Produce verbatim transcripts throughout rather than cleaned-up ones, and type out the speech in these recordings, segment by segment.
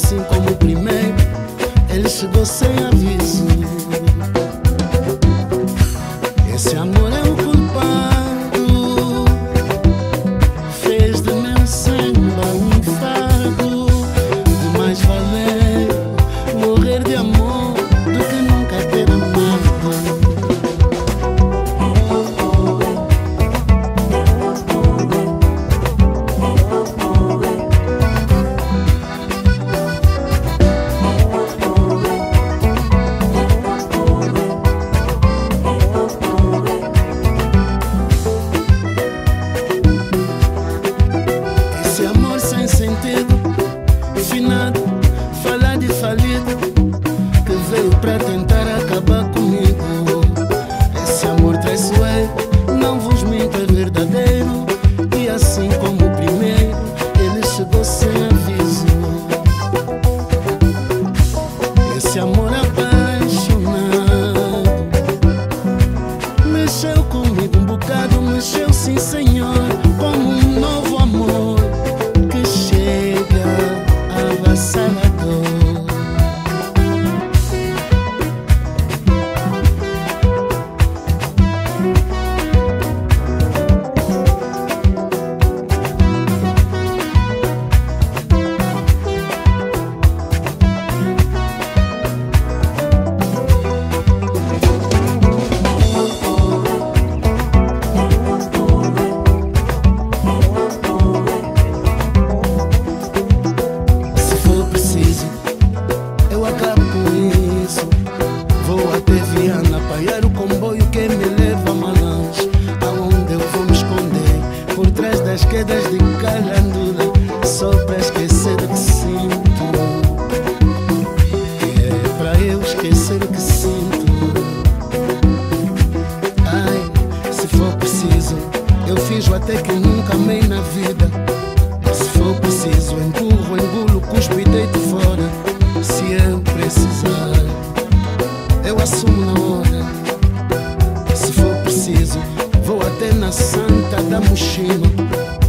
assim como o primeiro, ele chegou sem aviso. Esse amor é o culpado, fez de meu samba um fardo. De mais valer morrer de amor do que nunca ter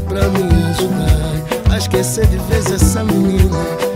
pra me ajudar a esquecer de vez essa menina.